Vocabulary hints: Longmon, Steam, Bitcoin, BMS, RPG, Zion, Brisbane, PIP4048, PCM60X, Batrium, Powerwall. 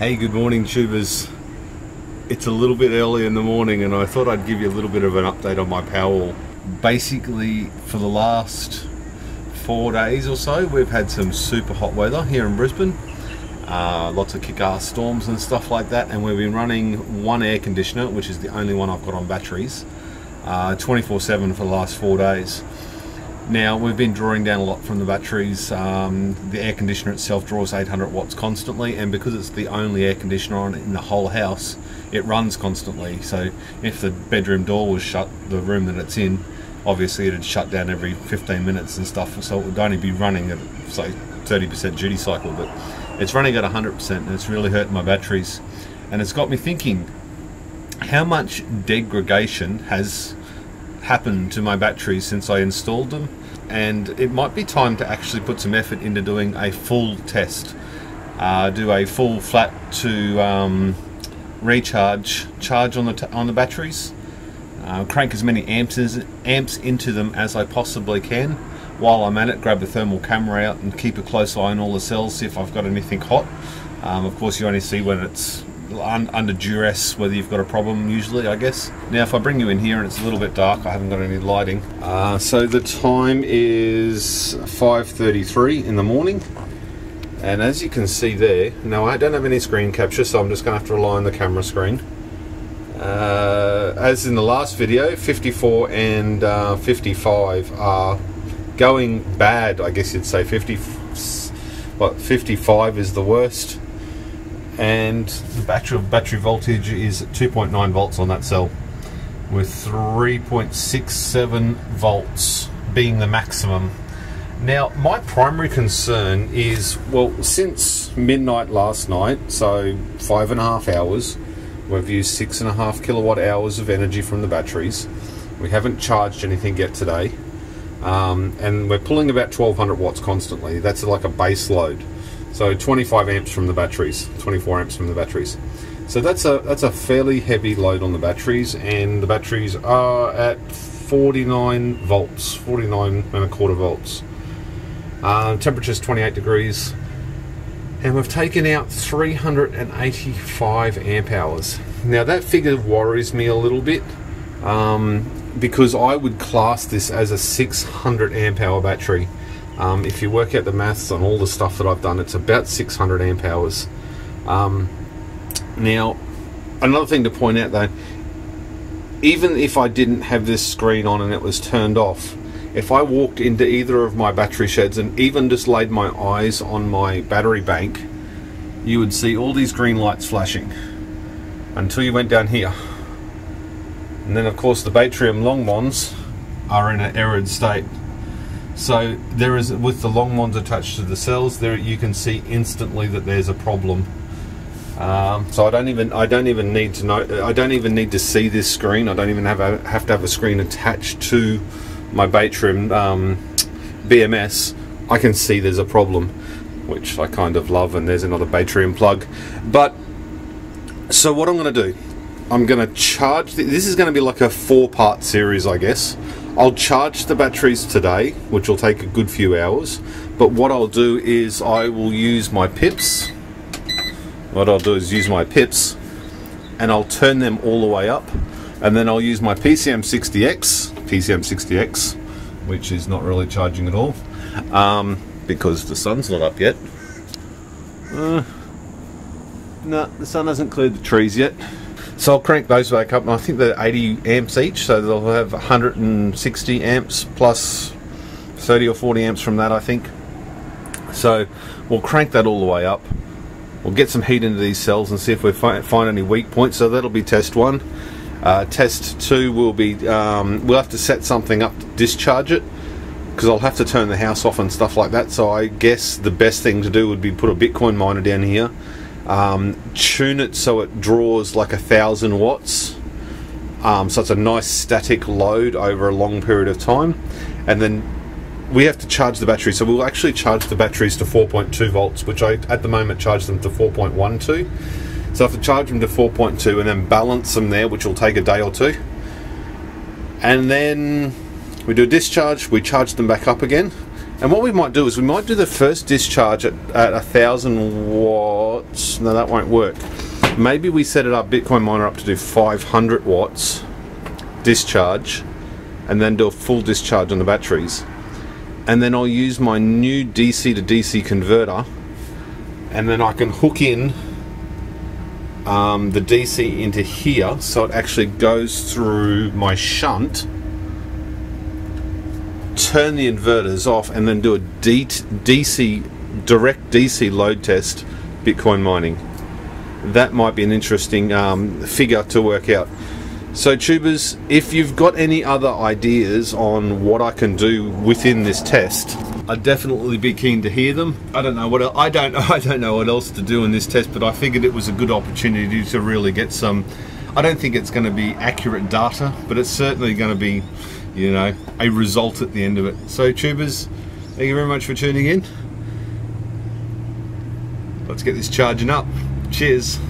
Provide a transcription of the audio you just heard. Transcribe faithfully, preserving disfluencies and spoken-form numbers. Hey, good morning tubers. It's a little bit early in the morning and I thought I'd give you a little bit of an update on my Powerwall. Basically, for the last four days or so, we've had some super hot weather here in Brisbane. Uh, lots of kick-ass storms and stuff like that, and we've been running one air conditioner, which is the only one I've got on batteries, twenty-four seven uh, for the last four days. Now, we've been drawing down a lot from the batteries. Um, the air conditioner itself draws eight hundred watts constantly, and because it's the only air conditioner on in the whole house, it runs constantly. So if the bedroom door was shut, the room that it's in, obviously it'd shut down every fifteen minutes and stuff, so it would only be running at, say, thirty percent duty cycle, but it's running at one hundred percent and it's really hurting my batteries. And it's got me thinking, how much degradation has happened to my batteries since I installed them? And it might be time to actually put some effort into doing a full test. Uh, do a full flat to um, recharge charge on the t on the batteries. Uh, crank as many amps as, amps into them as I possibly can. While I'm at it, grab the thermal camera out and keep a close eye on all the cells, see if I've got anything hot. Um, of course, you only see when it's un under duress whether you've got a problem, usually, I guess. Now, if I bring you in here and it's a little bit dark, I haven't got any lighting. Uh, so the time is five thirty-three in the morning. And as you can see there, now I don't have any screen capture, so I'm just going to have to rely on the camera screen. Uh, as in the last video, fifty-four and uh, fifty-five are going bad, I guess you'd say. fifty, what, fifty-five is the worst. And the battery, battery voltage is two point nine volts on that cell, with three point six seven volts being the maximum. Now, my primary concern is, well, since midnight last night, so five and a half hours, we've used six and a half kilowatt hours of energy from the batteries. We haven't charged anything yet today. Um, and we're pulling about twelve hundred watts constantly. That's like a base load. So twenty-five amps from the batteries, twenty-four amps from the batteries. So that's a, that's a fairly heavy load on the batteries, and the batteries are at forty-nine volts, forty-nine and a quarter volts. Uh, temperature's twenty-eight degrees. And we've taken out three hundred eighty-five amp hours. Now, that figure worries me a little bit, um, because I would class this as a six hundred amp hour battery. Um, if you work out the maths on all the stuff that I've done, it's about six hundred amp hours. Um, now, another thing to point out though, even if I didn't have this screen on and it was turned off, if I walked into either of my battery sheds and even just laid my eyes on my battery bank, you would see all these green lights flashing until you went down here. And then of course the Batrium Longmons are in an arid state. So there is, with the Longmons attached to the cells there, you can see instantly that there's a problem. Um, so I don't even I don't even need to know I don't even need to see this screen. I don't even have a, have to have a screen attached to my Batrium um, B M S. I can see there's a problem, which I kind of love, and there's another Batrium plug. But so what I'm going to do, I'm going to charge the, this is going to be like a four-part series, I guess. I'll charge the batteries today, which will take a good few hours, but what I'll do is I will use my pips what I'll do is use my pips and I'll turn them all the way up, and then I'll use my P C M sixty X, which is not really charging at all, um, because the sun's not up yet. Uh, no, the sun hasn't cleared the trees yet. So I'll crank those back up, and I think they're eighty amps each, so they'll have one hundred sixty amps plus thirty or forty amps from that, I think. So we'll crank that all the way up. We'll get some heat into these cells and see if we fi find any weak points. So that'll be test one. Uh, test two will be, um, we'll have to set something up to discharge it, because I'll have to turn the house off and stuff like that. So I guess the best thing to do would be put a Bitcoin miner down here, um, tune it so it draws like a thousand watts, um, so it's a nice static load over a long period of time, and then we have to charge the battery. So we'll actually charge the batteries to four point two volts, which I at the moment charge them to four point one two. So I have to charge them to four point two and then balance them there, which will take a day or two. And then we do a discharge, we charge them back up again, And what we might do is we might do the first discharge at, at one thousand watts. No, that won't work. Maybe we set it up, Bitcoin miner up to do five hundred watts discharge, and then do a full discharge on the batteries. And then I'll use my new D C to D C converter, and then I can hook in um, the D C into here, so it actually goes through my shunt, turn the inverters off, and then do a D C, direct D C load test Bitcoin mining. That might be an interesting um, figure to work out. So tubers, if you've got any other ideas on what I can do within this test, I'd definitely be keen to hear them. I don't know what else, I don't I don't know what else to do in this test, but I figured it was a good opportunity to really get some. I don't think it's going to be accurate data, but it's certainly going to be, you know, a result at the end of it. So tubers, thank you very much for tuning in. Let's get this charging up. Cheers.